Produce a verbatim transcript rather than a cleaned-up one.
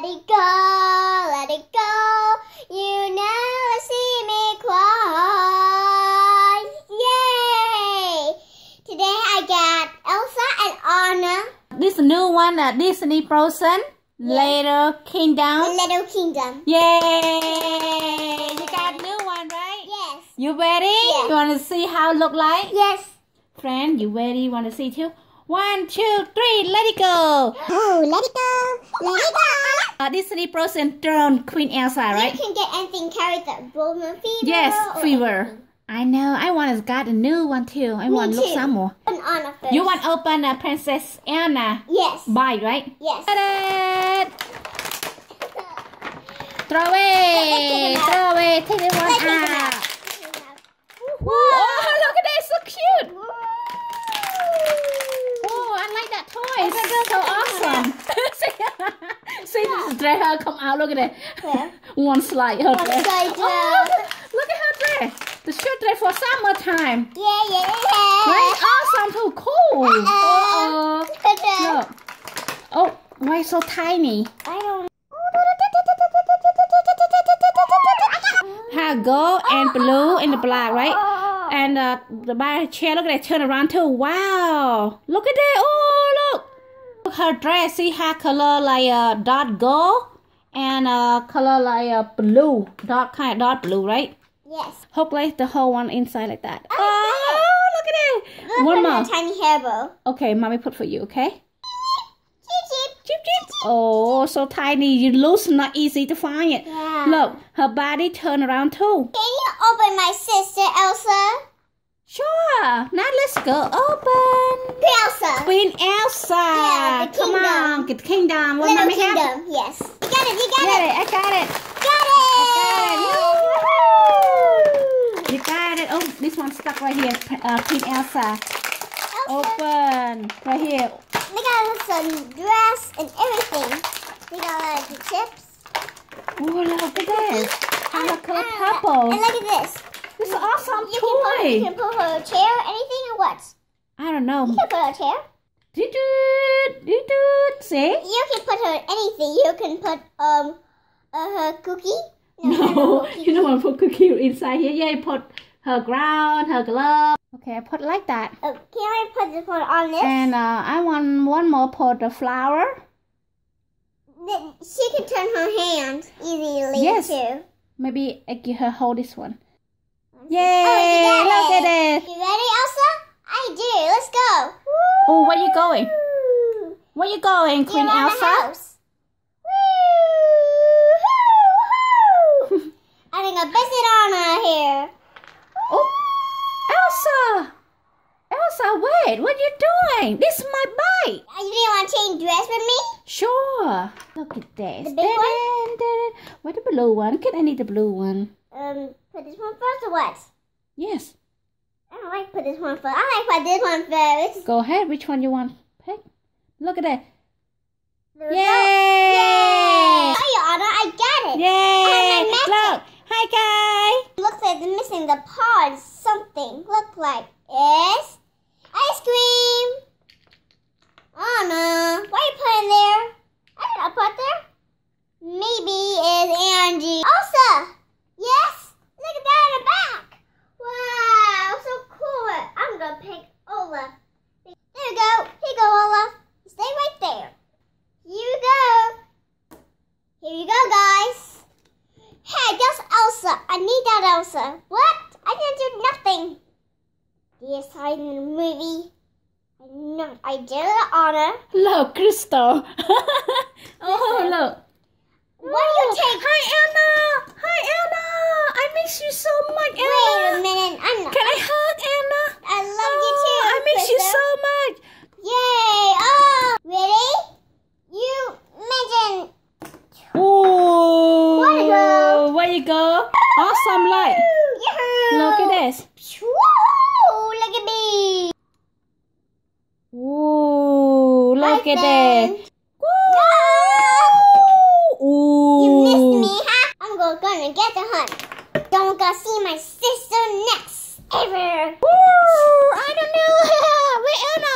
Let it go, let it go. You never see me cry. Yay! Today I got Elsa and Anna. This new one at Disney Frozen. Little Kingdom. The Little Kingdom. Yay! You got a new one, right? Yes. You ready? Yes. You want to see how it look like? Yes. Friend, you ready? You want to see too? One, two, three, let it go! Oh, let it go! Let it go! Uh, Disney Frozen throne Queen Elsa, right? You can get anything carried that Frozen Fever. Yes, Fever. Anything. I know. I want to got a new one too. I Me want to look some more. Open Anna first. You want to open uh, Princess Anna? Yes. Bye, right? Yes. Ta-da! Throw away! Throw away! Take it one out. out. Whoa! Oh, look at that! It's so cute! Whoa. Toys, it's so awesome. See, this dress her come out. Look at that. Yeah. One slide. Her One dress. Slide oh, look, look at her dress. The short dress for summertime. Yeah, yeah, yeah. Right? Awesome, too cool. Uh oh. Uh -oh. Look. Oh, why so tiny? I don't know. Her gold and blue and the black, right? And uh, the bar chair. Look at that. Turn around too. Wow. Look at that. Oh. Her dress, see her color like a uh, dark gold and a uh, color like a uh, blue, dark kind, dark blue, right? Yes. Her place the whole one inside like that. I oh, look at it! Look one more. Tiny hair bow. Okay, mommy put for you. Okay. Cheep cheep. Cheep cheep. Oh, so tiny. You lose, not easy to find it. Yeah. Look, her body turn around too. Can you open my sister Elsa? Sure. Now let's go open. Queen Elsa. Queen Elsa. Yeah, the Come on, the kingdom. What Little Kingdom. Have? Yes. You got it. You got, got it. it. I got it. Got it. I got it. You got it. Oh, this one's stuck right here. Uh, Queen Elsa. Elsa. Open right here. We got some dress and everything. We got a lot of chips. Oh, look at this. I'm a color purple. And look at this. This is an awesome you toy. Can put, you can put her chair, anything or what? I don't know. You can put her chair. Do do do do. See? You can put her anything. You can put um uh, her cookie. No, no cookie. You don't want to put cookie inside here. Yeah, you put her ground, her glove. Okay, I put it like that. Okay, I put this one on this. And uh, I want one more. Put the flower. Then she can turn her hand easily yes. too. Maybe I give her hold this one. Yay! Oh, look at it! You ready, Elsa? I do. Let's go. Woo. Oh, where you going? Where you going, Queen You're Elsa? The house. Woo! I'm gonna visit Anna here. Oh, Elsa! Elsa, wait! What are you doing? This is my bike. You didn't want to change dress with me? Sure. Look at this. The big one. Where's the blue one? Can I need the blue one? Um. Put this one first or what? Yes. I don't like put this one first. I like put this one first. Go ahead. Which one you want? Pick. Look at that. There Yay! Yay! Oh, your honor, I got it. Yay! Look. Hi, guys. Looks like they're missing the pod. Something. Look like it's ice cream. Anna, why you put it there? I did not put it there. Maybe it's Angie. Elsa. Yes. Look at that in the back! Wow, so cool! I'm gonna pick Olaf. There you go. Here you go, Olaf. Stay right there. Here you go. Here you go, guys. Hey, that's Elsa. I need that Elsa. What? I didn't do nothing. Yes, I did a movie. No, I did an honor. Look, Crystal. Oh, look. What do you take? Hi, Anna. Hi, Anna. I miss you so much, Anna. Wait a minute, Anna. Can I hug Anna? I love oh, you too. I miss Crystal. you so much. Yay! Oh, ready? You mentioned. Oh, where you go? Where you go? Awesome light. Yahoo. Look at this. Whoa! Look at me. Whoa! Look My at friend. this. Whoa! Ooh. You missed me, huh? I'm gonna get the hunt. Don't go see my sister next ever. Woo! I don't know. Where Anna?